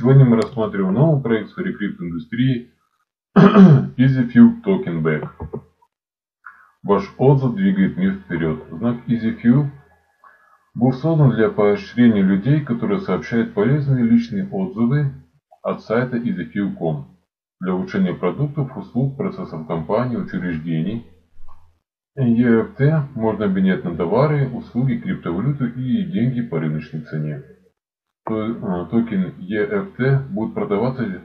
Сегодня мы рассматриваем новую проекцию рекрипт-индустрии EZ Fuel Token Back. Ваш отзыв двигает мир вперед. Знак EZ Fuel был создан для поощрения людей, которые сообщают полезные личные отзывы от сайта EasyFeedback.com для улучшения продуктов, услуг, процессов компаний, учреждений. EFT можно обменять на товары, услуги, криптовалюту и деньги по рыночной цене. Токен EFT будет продаваться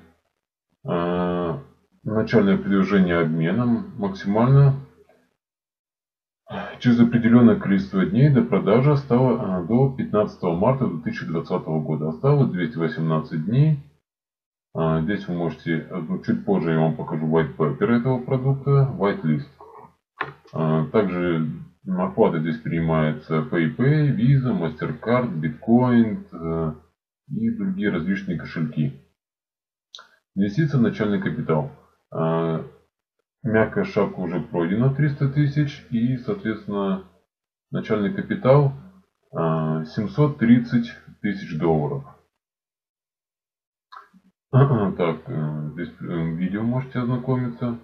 начальное предложение обменом максимально через определенное количество дней до продажи стало до 15 марта 2020 года. Осталось 218 дней. Здесь вы можете, чуть позже я вам покажу white paper этого продукта, white list. Также оплата здесь принимается PayPay, Visa, MasterCard, Bitcoin и другие различные кошельки. Инвестиция в начальный капитал. Мягкая шапка уже пройдена 300 тысяч и, соответственно, начальный капитал 730 тысяч долларов. Так, здесь видео можете ознакомиться.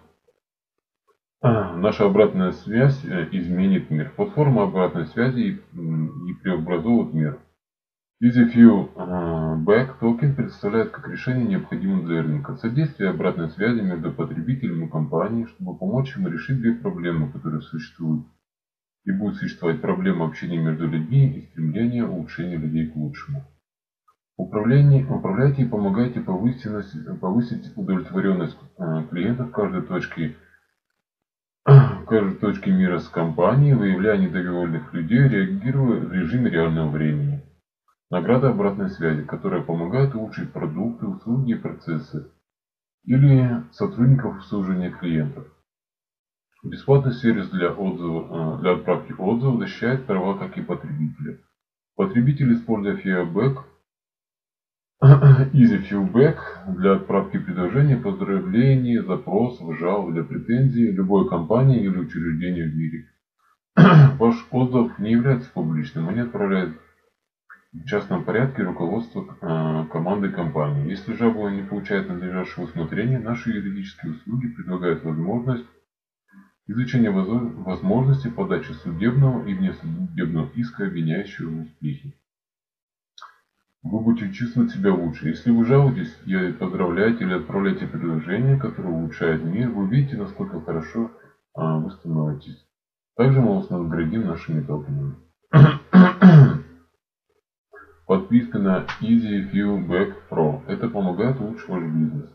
Наша обратная связь изменит мир. Платформа обратной связи и преобразует мир. EasyFeedback Token представляет как решение, необходимое для рынка. Содействие обратной связи между потребителем и компанией, чтобы помочь ему решить две проблемы, которые существуют. И будут существовать проблемы общения между людьми и стремление улучшения людей к лучшему. Управляйте и помогайте повысить удовлетворенность клиентов в каждой точке мира с компанией, выявляя недовольных людей, реагируя в режиме реального времени. Награда обратной связи, которая помогает улучшить продукты, услуги и процессы или сотрудников обслуживания клиентов. Бесплатный сервис для отправки отзывов защищает права как и потребителя. Потребитель, используя FIABEC, EasyFeedback для отправки предложений, поздравлений, запросов, жалоб или претензий любой компании или учреждения в мире. Ваш отзыв не является публичным, они отправляют в частном порядке руководство команды компании. Если жалоба не получает надлежащего усмотрения, наши юридические услуги предлагают возможность изучения возможности подачи судебного и внесудебного иска, обвиняющего в успехе. Вы будете чувствовать себя лучше. Если вы жалуетесь, поздравляете или отправляете предложение, которое улучшает мир, вы увидите, насколько хорошо вы становитесь. Также мы вас наградим нашими токенами. Подписка на EasyFeedback Pro. Это помогает улучшить ваш бизнес.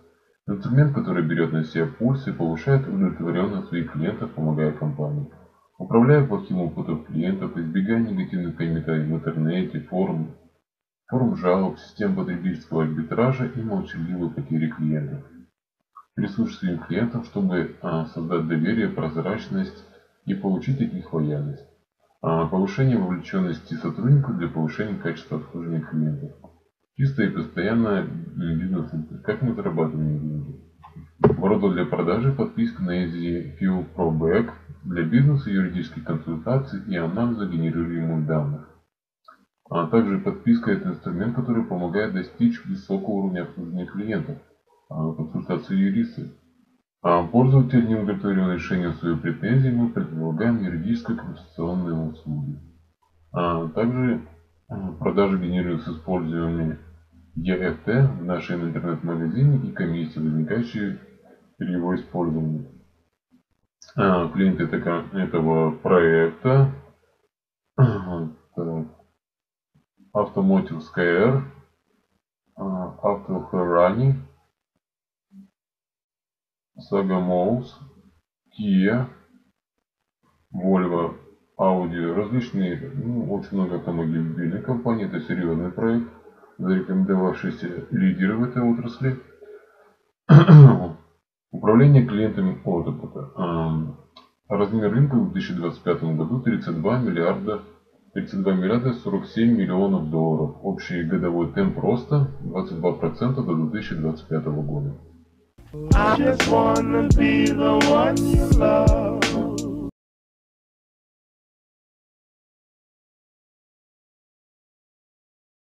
Инструмент, который берет на себя пульс и повышает удовлетворенность своих клиентов, помогая компании. Управляя плохим опытом клиентов, избегая негативных комментариев в интернете, форум жалоб, систем потребительского арбитража и молчаливые потери клиентов. Присутствие клиентов, чтобы создать доверие, прозрачность и получить от них лояльность. Повышение вовлеченности сотрудников для повышения качества обслуживания клиентов. Чистая и постоянная бизнес-интеграция. Как мы зарабатываем деньги? Оборудование для продажи, подписка на EZ Fuel Pro для бизнеса, юридических консультаций и анализа генерируемых данных. А также подписка – это инструмент, который помогает достичь высокого уровня обслуживания клиентов, консультации юриста. Пользователь, не удовлетворен решением своей претензии, мы предлагаем юридические консультационные услуги. Также продажи генерируются с использованием EFT в нашем интернет-магазине и комиссии, возникающие при его использовании. Клиенты этого проекта Automotive SkyR, Auto Running, Kia, Volvo, Audio, различные, очень много автомобильных компаний, это серьезный проект, зарекомендовавшийся лидеры в этой отрасли. Управление клиентами опыта. Размер рынка в 2025 году 32 миллиарда 47 миллионов долларов. Общий годовой темп роста 22% до 2025 года. I just wanna be the one you love.